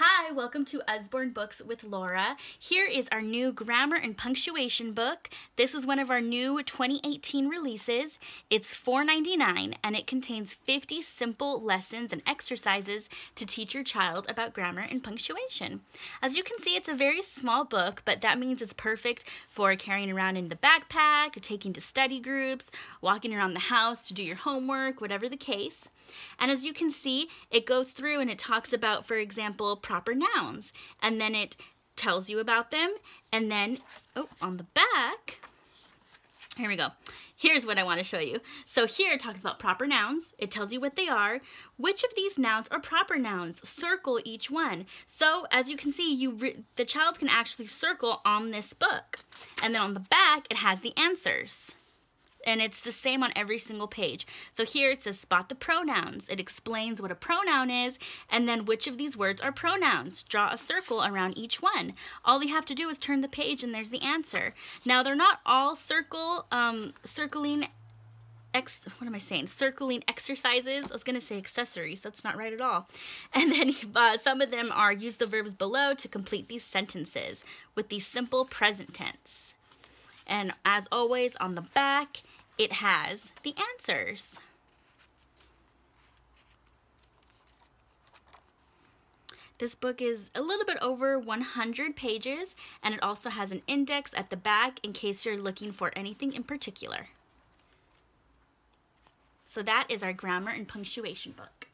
Hi, welcome to Usborne Books with Laura. Here is our new grammar and punctuation book. This is one of our new 2018 releases. It's $4.99 and it contains 50 simple lessons and exercises to teach your child about grammar and punctuation. As you can see, it's a very small book, but that means it's perfect for carrying around in the backpack, or taking to study groups, walking around the house to do your homework, whatever the case. And as you can see, it goes through and it talks about, for example, proper nouns, and then it tells you about them, and then, oh, on the back, here we go. Here's what I want to show you. So here it talks about proper nouns. It tells you what they are. Which of these nouns are proper nouns? Circle each one. So as you can see, the child can actually circle on this book. And then on the back, it has the answers. And it's the same on every single page. So here it says spot the pronouns. It explains what a pronoun is and then which of these words are pronouns. Draw a circle around each one. All you have to do is turn the page and there's the answer. Now they're not all circling exercises. I was going to say accessories. That's not right at all. And then some of them are use the verbs below to complete these sentences with the simple present tense. And as always, on the back, it has the answers. This book is a little bit over 100 pages, and it also has an index at the back in case you're looking for anything in particular. So that is our grammar and punctuation book.